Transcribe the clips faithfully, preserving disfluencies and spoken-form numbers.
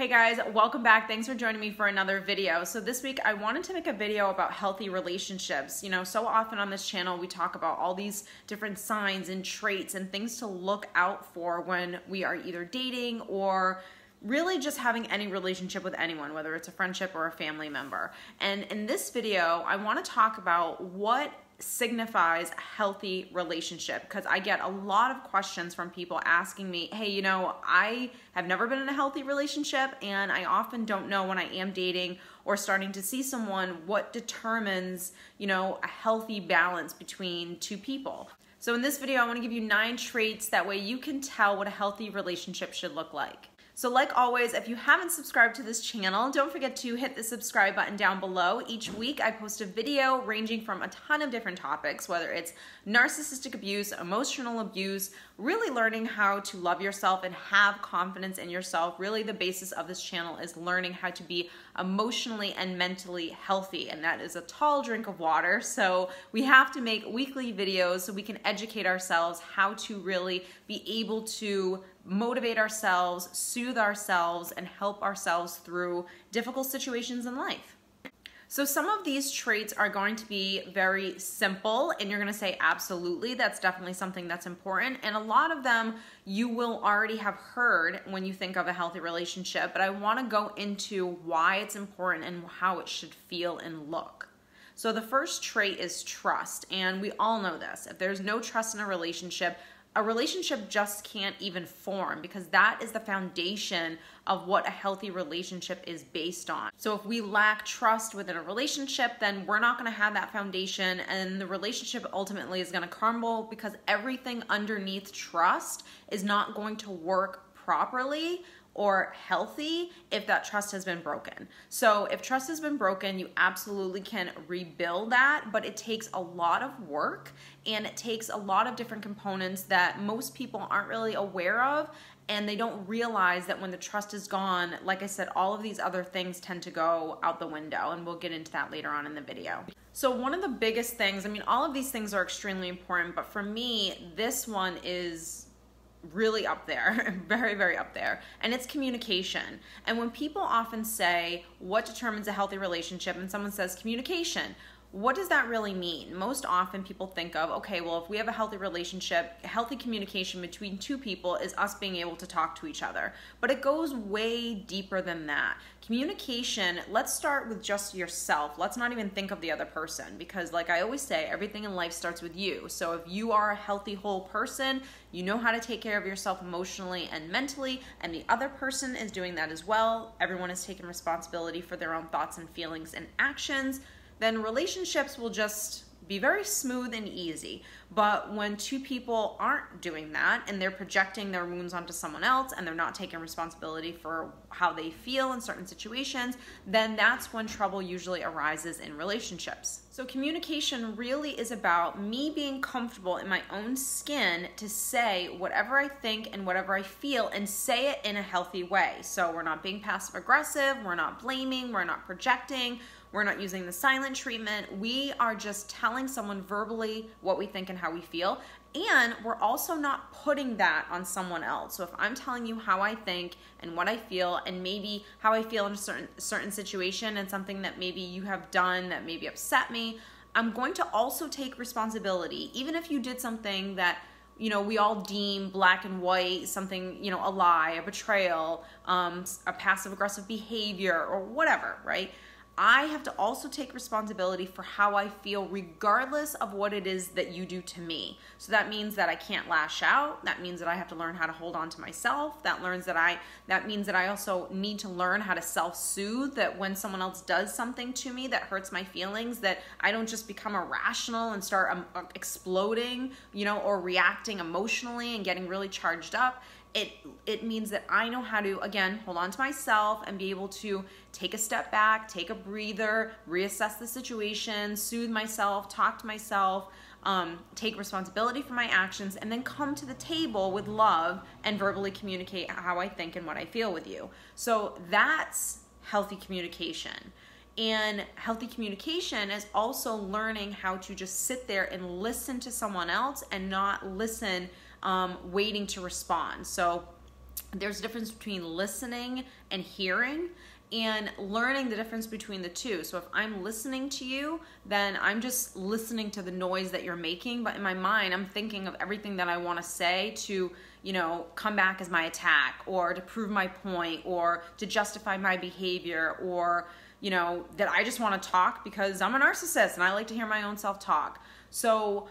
Hey guys, welcome back. Thanks for joining me for another video. So this week I wanted to make a video about healthy relationships. You know, so often on this channel we talk about all these different signs and traits and things to look out for when we are either dating or really just having any relationship with anyone, whether it's a friendship or a family member. And in this video, I want to talk about what signifies a healthy relationship, because I get a lot of questions from people asking me, hey, you know, I have never been in a healthy relationship and I often don't know when I am dating or starting to see someone what determines, you know, a healthy balance between two people. So in this video, I want to give you nine traits, that way you can tell what a healthy relationship should look like. So like always, if you haven't subscribed to this channel, don't forget to hit the subscribe button down below. Each week I post a video ranging from a ton of different topics, whether it's narcissistic abuse, emotional abuse, really learning how to love yourself and have confidence in yourself. Really the basis of this channel is learning how to be emotionally and mentally healthy, and that is a tall drink of water. So we have to make weekly videos so we can educate ourselves how to really be able to motivate ourselves, soothe ourselves, and help ourselves through difficult situations in life. So some of these traits are going to be very simple and you're gonna say, absolutely, that's definitely something that's important. And a lot of them you will already have heard when you think of a healthy relationship, but I wanna go into why it's important and how it should feel and look. So the first trait is trust, and we all know this. If there's no trust in a relationship, a relationship just can't even form, because that is the foundation of what a healthy relationship is based on. So if we lack trust within a relationship, then we're not gonna have that foundation, and the relationship ultimately is gonna crumble, because everything underneath trust is not going to work properly or healthy if that trust has been broken. So if trust has been broken, you absolutely can rebuild that, but it takes a lot of work and it takes a lot of different components that most people aren't really aware of, and they don't realize that when the trust is gone, like I said, all of these other things tend to go out the window, and we'll get into that later on in the video. So one of the biggest things, I mean, all of these things are extremely important, but for me, this one is really up there, very, very up there, and it's communication. And when people often say, what determines a healthy relationship, and someone says communication, what does that really mean? Most often people think of, okay, well, if we have a healthy relationship, healthy communication between two people is us being able to talk to each other. But it goes way deeper than that. Communication, let's start with just yourself. Let's not even think of the other person, because like I always say, everything in life starts with you. So if you are a healthy whole person, you know how to take care of yourself emotionally and mentally, and the other person is doing that as well. Everyone is taking responsibility for their own thoughts and feelings and actions. Then relationships will just be very smooth and easy. But when two people aren't doing that and they're projecting their wounds onto someone else and they're not taking responsibility for how they feel in certain situations, then that's when trouble usually arises in relationships. So communication really is about me being comfortable in my own skin to say whatever I think and whatever I feel, and say it in a healthy way. So we're not being passive aggressive, we're not blaming, we're not projecting, we're not using the silent treatment. We are just telling someone verbally what we think and how we feel. And we're also not putting that on someone else. So if I'm telling you how I think and what I feel, and maybe how I feel in a certain, certain situation and something that maybe you have done that maybe upset me, I'm going to also take responsibility. Even if you did something that, you know, we all deem black and white, something, you know, a lie, a betrayal, um, a passive aggressive behavior or whatever, right? I have to also take responsibility for how I feel, regardless of what it is that you do to me. So that means that I can't lash out. That means that I have to learn how to hold on to myself. That learns that I, that means that I also need to learn how to self-soothe, that when someone else does something to me that hurts my feelings, that I don't just become irrational and start um, exploding, you know, or reacting emotionally and getting really charged up. It, it means that I know how to, again, hold on to myself and be able to take a step back, take a breather, reassess the situation, soothe myself, talk to myself, um, take responsibility for my actions, and then come to the table with love and verbally communicate how I think and what I feel with you. So that's healthy communication. And healthy communication is also learning how to just sit there and listen to someone else and not listen Um, waiting to respond. So There's a difference between listening and hearing, and learning the difference between the two. So if I'm listening to you, then I'm just listening to the noise that you're making, but in my mind, I'm thinking of everything that I want to say to, you know, come back as my attack, or to prove my point, or to justify my behavior, or, you know, that I just want to talk because I'm a narcissist and I like to hear my own self-talk. So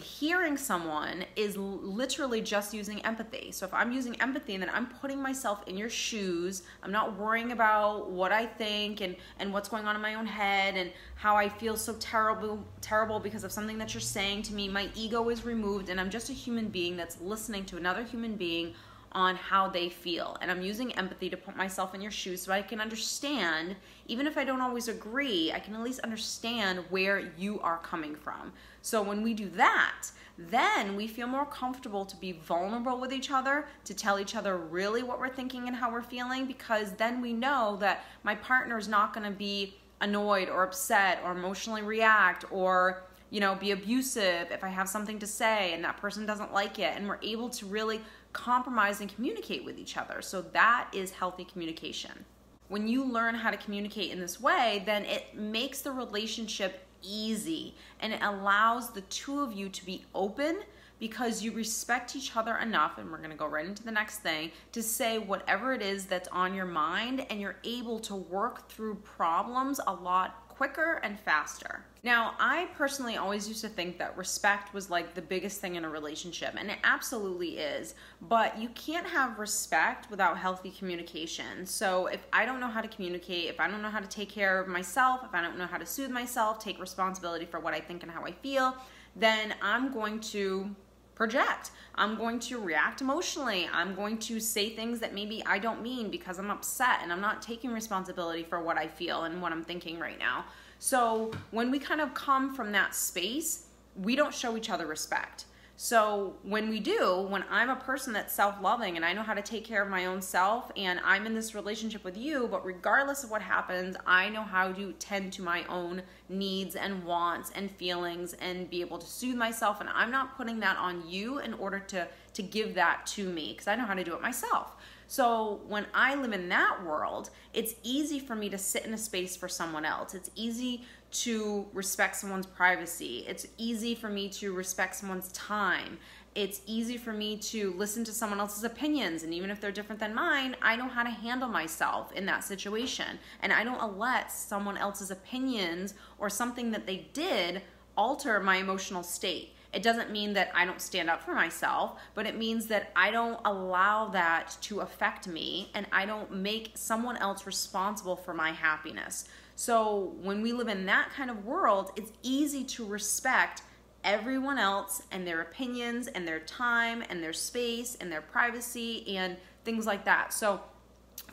hearing someone is literally just using empathy. So if I'm using empathy, then I'm putting myself in your shoes. I'm not worrying about what I think and, and what's going on in my own head and how I feel so terrible, terrible because of something that you're saying to me. My ego is removed and I'm just a human being that's listening to another human being on how they feel. And I'm using empathy to put myself in your shoes so I can understand, even if I don't always agree, I can at least understand where you are coming from. So when we do that, then we feel more comfortable to be vulnerable with each other, to tell each other really what we're thinking and how we're feeling, because then we know that my partner is not gonna be annoyed or upset or emotionally react or, you know, be abusive if I have something to say and that person doesn't like it, and we're able to really compromise and communicate with each other. So that is healthy communication. When you learn how to communicate in this way, then it makes the relationship easy and it allows the two of you to be open because you respect each other enough, and we're gonna go right into the next thing, to say whatever it is that's on your mind, and you're able to work through problems a lot quicker and faster. Now, I personally always used to think that respect was like the biggest thing in a relationship, and it absolutely is, but you can't have respect without healthy communication. So if I don't know how to communicate, if I don't know how to take care of myself, if I don't know how to soothe myself, take responsibility for what I think and how I feel, then I'm going to project. I'm going to react emotionally. I'm going to say things that maybe I don't mean because I'm upset and I'm not taking responsibility for what I feel and what I'm thinking right now. So when we kind of come from that space, we don't show each other respect. So when we do, when I'm a person that's self-loving and I know how to take care of my own self, and I'm in this relationship with you, but regardless of what happens, I know how to tend to my own needs and wants and feelings and be able to soothe myself, and I'm not putting that on you in order to, to give that to me because I know how to do it myself. So when I live in that world, it's easy for me to sit in a space for someone else. It's easy to respect someone's privacy. It's easy for me to respect someone's time. It's easy for me to listen to someone else's opinions, and even if they're different than mine, I know how to handle myself in that situation. And I don't let someone else's opinions or something that they did alter my emotional state. It doesn't mean that I don't stand up for myself, but it means that I don't allow that to affect me, and I don't make someone else responsible for my happiness. So when we live in that kind of world, it's easy to respect everyone else and their opinions and their time and their space and their privacy and things like that. So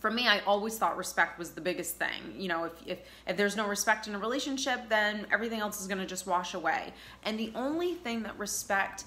for me, I always thought respect was the biggest thing. You know, if, if, if there's no respect in a relationship, then everything else is gonna just wash away. And the only thing that respect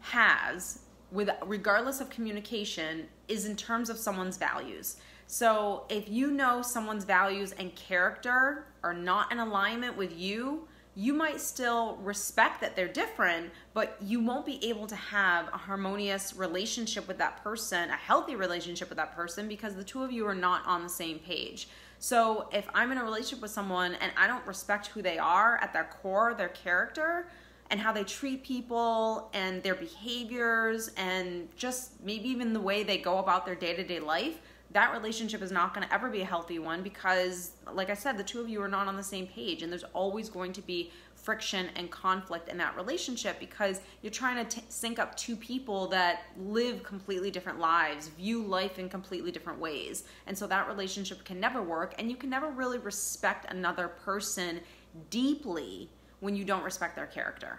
has, with, regardless of communication, is in terms of someone's values. So if you know someone's values and character are not in alignment with you, you might still respect that they're different, but you won't be able to have a harmonious relationship with that person, a healthy relationship with that person, because the two of you are not on the same page. So if I'm in a relationship with someone and I don't respect who they are at their core, their character, and how they treat people and their behaviors and just maybe even the way they go about their day-to-day life, that relationship is not going to ever be a healthy one because, like I said, the two of you are not on the same page, and there's always going to be friction and conflict in that relationship because you're trying to t- sync up two people that live completely different lives, view life in completely different ways. And so that relationship can never work, and you can never really respect another person deeply when you don't respect their character.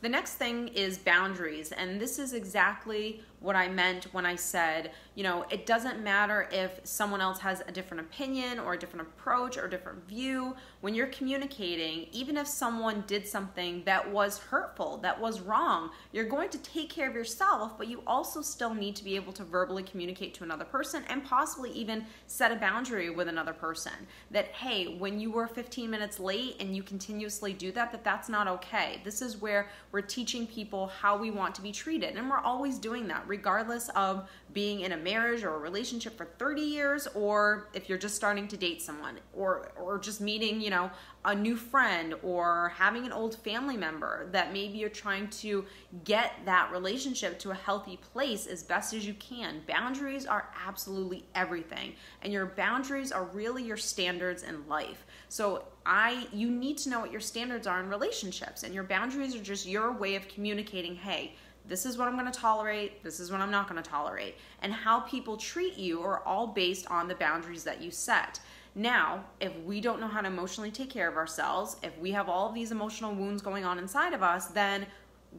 The next thing is boundaries, and this is exactly what I meant when I said, you know, it doesn't matter if someone else has a different opinion or a different approach or a different view. When you're communicating, even if someone did something that was hurtful, that was wrong, you're going to take care of yourself, but you also still need to be able to verbally communicate to another person and possibly even set a boundary with another person that, hey, when you were fifteen minutes late and you continuously do that, that that's not okay. This is where we're teaching people how we want to be treated, and we're always doing that regardless of being in a marriage or a relationship for thirty years, or if you're just starting to date someone, or or just meeting, you know, a new friend, or having an old family member that maybe you're trying to get that relationship to a healthy place as best as you can. Boundaries are absolutely everything, and your boundaries are really your standards in life. So I, you need to know what your standards are in relationships, and your boundaries are just your way of communicating, hey, this is what I'm going to tolerate, this is what I'm not going to tolerate. And how people treat you are all based on the boundaries that you set. Now, if we don't know how to emotionally take care of ourselves, if we have all of these emotional wounds going on inside of us, then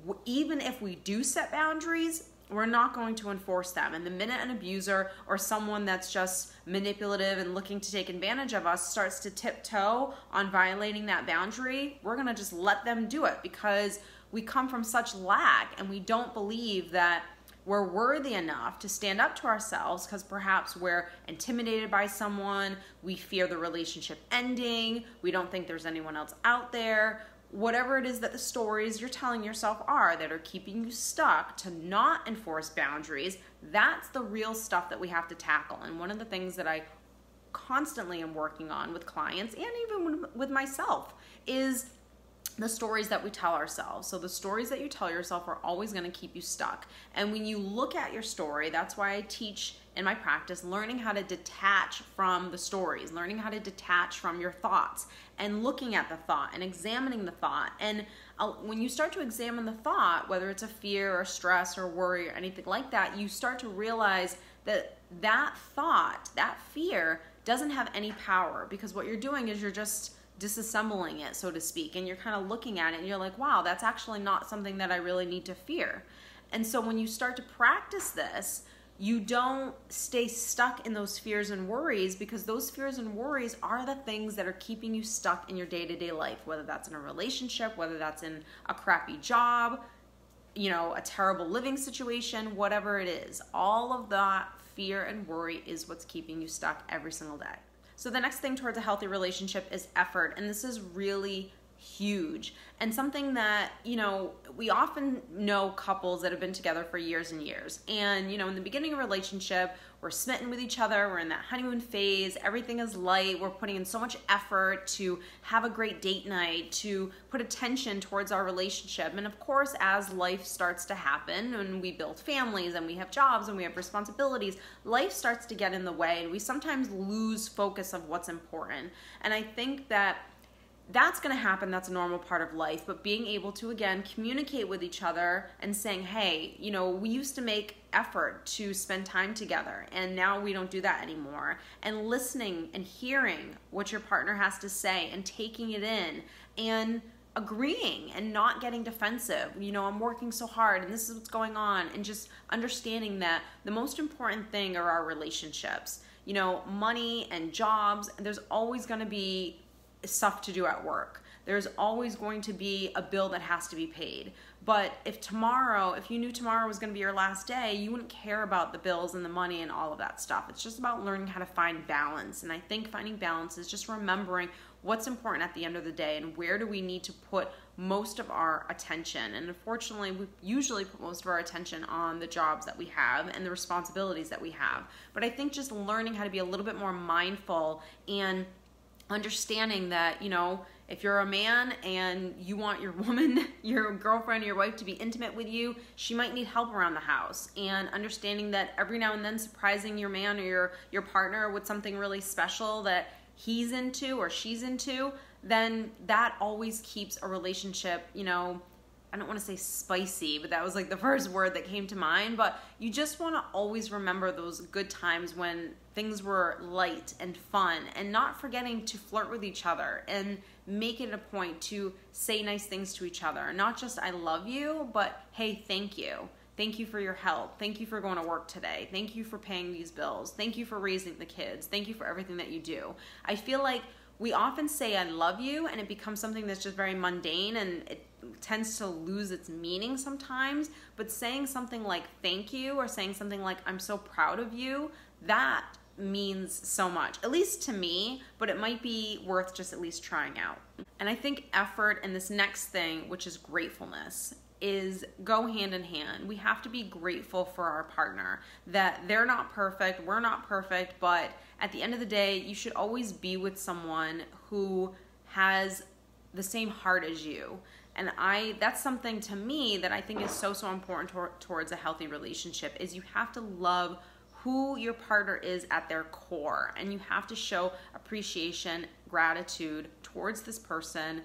w- even if we do set boundaries, we're not going to enforce them. And the minute an abuser or someone that's just manipulative and looking to take advantage of us starts to tiptoe on violating that boundary, we're going to just let them do it, because we come from such lack, and we don't believe that we're worthy enough to stand up to ourselves, because perhaps we're intimidated by someone, we fear the relationship ending, we don't think there's anyone else out there. Whatever it is that the stories you're telling yourself are that are keeping you stuck to not enforce boundaries, that's the real stuff that we have to tackle. And one of the things that I constantly am working on with clients, and even with myself, is the stories that we tell ourselves. So the stories that you tell yourself are always going to keep you stuck. And when you look at your story, that's why I teach in my practice learning how to detach from the stories, learning how to detach from your thoughts, and looking at the thought and examining the thought. And when you start to examine the thought, whether it's a fear or stress or worry or anything like that, you start to realize that that thought, that fear, doesn't have any power, because what you're doing is you're just disassembling it, so to speak, and you're kind of looking at it and you're like, wow, that's actually not something that I really need to fear. And so when you start to practice this, you don't stay stuck in those fears and worries, because those fears and worries are the things that are keeping you stuck in your day-to-day life, whether that's in a relationship, whether that's in a crappy job, you know, a terrible living situation, whatever it is. All of that fear and worry is what's keeping you stuck every single day. So the next thing towards a healthy relationship is effort, and this is really huge, and something that, you know, we often know couples that have been together for years and years, and, you know, in the beginning of a relationship, we're smitten with each other, we're in that honeymoon phase, everything is light, we're putting in so much effort to have a great date night, to put attention towards our relationship. And of course, as life starts to happen, and we build families, and we have jobs, and we have responsibilities, life starts to get in the way, and we sometimes lose focus of what's important. And I think that that's going to happen. That's a normal part of life. But being able to, again, communicate with each other and saying, hey, you know, we used to make effort to spend time together, and now we don't do that anymore. And listening and hearing what your partner has to say and taking it in and agreeing and not getting defensive. You know, I'm working so hard and this is what's going on. And just understanding that the most important thing are our relationships. You know, money and jobs, and there's always going to be stuff to do at work. There's always going to be a bill that has to be paid. But if tomorrow, if you knew tomorrow was going to be your last day, you wouldn't care about the bills and the money and all of that stuff. It's just about learning how to find balance. And I think finding balance is just remembering what's important at the end of the day, and where do we need to put most of our attention. And unfortunately, we usually put most of our attention on the jobs that we have and the responsibilities that we have. But I think just learning how to be a little bit more mindful and understanding that, you know, if you're a man and you want your woman, your girlfriend, your wife to be intimate with you, she might need help around the house. And understanding that every now and then surprising your man or your, your partner with something really special that he's into or she's into, then that always keeps a relationship, you know, I don't want to say spicy, but that was like the first word that came to mind. But you just want to always remember those good times when things were light and fun, and not forgetting to flirt with each other and make it a point to say nice things to each other. Not just I love you, but hey, thank you. Thank you for your help. Thank you for going to work today. Thank you for paying these bills. Thank you for raising the kids. Thank you for everything that you do. I feel like we often say I love you, and it becomes something that's just very mundane, and it tends to lose its meaning sometimes. But saying something like thank you, or saying something like I'm so proud of you, that means so much, at least to me, but it might be worth just at least trying out. And I think effort, and this next thing, which is gratefulness. is go hand in hand. We have to be grateful for our partner, that they're not perfect, we're not perfect, but at the end of the day, you should always be with someone who has the same heart as you. And I, that's something to me that I think is so, so important to, towards a healthy relationship, is you have to love who your partner is at their core, and you have to show appreciation, gratitude towards this person.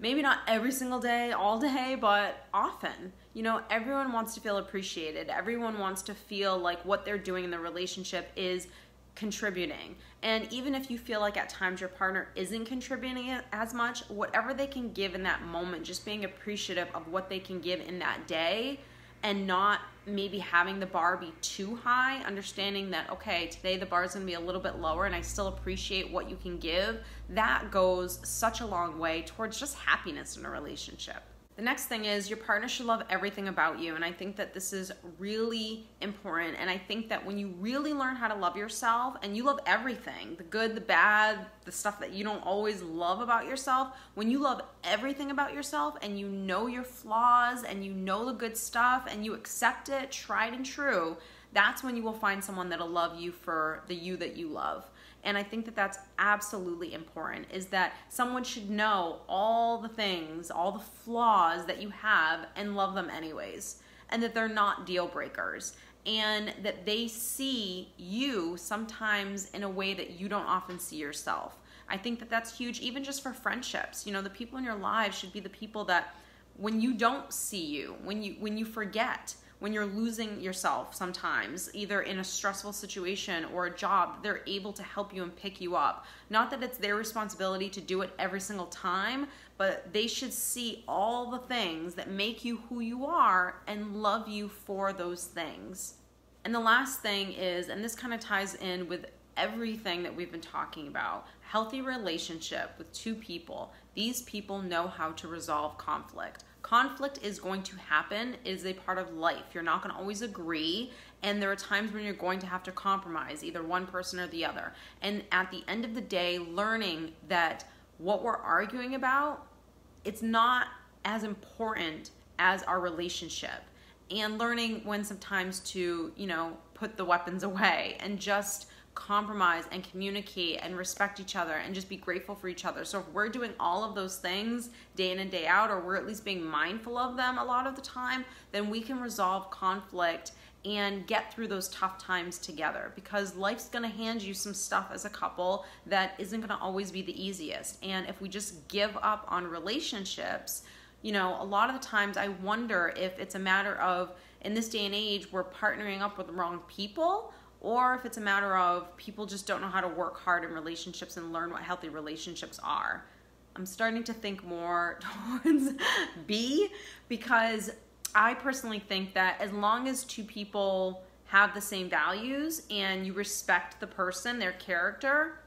Maybe not every single day, all day, but often. You know, everyone wants to feel appreciated. Everyone wants to feel like what they're doing in the relationship is contributing. And even if you feel like at times your partner isn't contributing as much, whatever they can give in that moment, just being appreciative of what they can give in that day, and not maybe having the bar be too high, understanding that, okay, today the bar is gonna be a little bit lower and I still appreciate what you can give. That goes such a long way towards just happiness in a relationship. The next thing is your partner should love everything about you, and I think that this is really important. And I think that when you really learn how to love yourself, and you love everything, the good, the bad, the stuff that you don't always love about yourself, when you love everything about yourself and you know your flaws and you know the good stuff and you accept it, tried and true, that's when you will find someone that'll love you for the you that you love. And I think that that's absolutely important, is that someone should know all the things, all the flaws that you have, and love them anyways, and that they're not deal breakers, and that they see you sometimes in a way that you don't often see yourself. I think that that's huge, even just for friendships. You know, the people in your lives should be the people that when you don't see you, when you, when you forget, when you're losing yourself sometimes, either in a stressful situation or a job, they're able to help you and pick you up. Not that it's their responsibility to do it every single time, but they should see all the things that make you who you are and love you for those things. And the last thing is, and this kind of ties in with everything that we've been talking about, healthy relationship with two people. These people know how to resolve conflict. Conflict is going to happen, is a part of life. You're not going to always agree, and there are times when you're going to have to compromise, either one person or the other. And at the end of the day, learning that what we're arguing about, it's not as important as our relationship, and learning when sometimes to, you know, put the weapons away and just compromise and communicate and respect each other and just be grateful for each other. So if we're doing all of those things day in and day out, or we're at least being mindful of them a lot of the time, then we can resolve conflict and get through those tough times together, because life's gonna hand you some stuff as a couple that isn't gonna always be the easiest. And if we just give up on relationships, you know, a lot of the times I wonder if it's a matter of, in this day and age, we're partnering up with the wrong people, or if it's a matter of people just don't know how to work hard in relationships and learn what healthy relationships are. I'm starting to think more towards B, because I personally think that as long as two people have the same values and you respect the person, their character,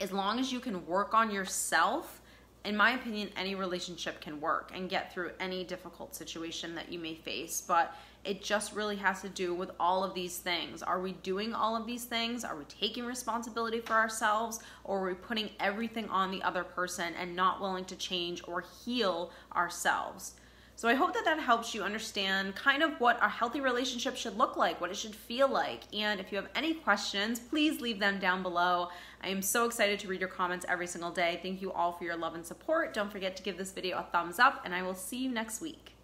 as long as you can work on yourself, in my opinion, any relationship can work and get through any difficult situation that you may face. But it just really has to do with all of these things. Are we doing all of these things? Are we taking responsibility for ourselves? Or are we putting everything on the other person and not willing to change or heal ourselves? So I hope that that helps you understand kind of what a healthy relationship should look like, what it should feel like. And if you have any questions, please leave them down below. I am so excited to read your comments every single day. Thank you all for your love and support. Don't forget to give this video a thumbs up, and I will see you next week.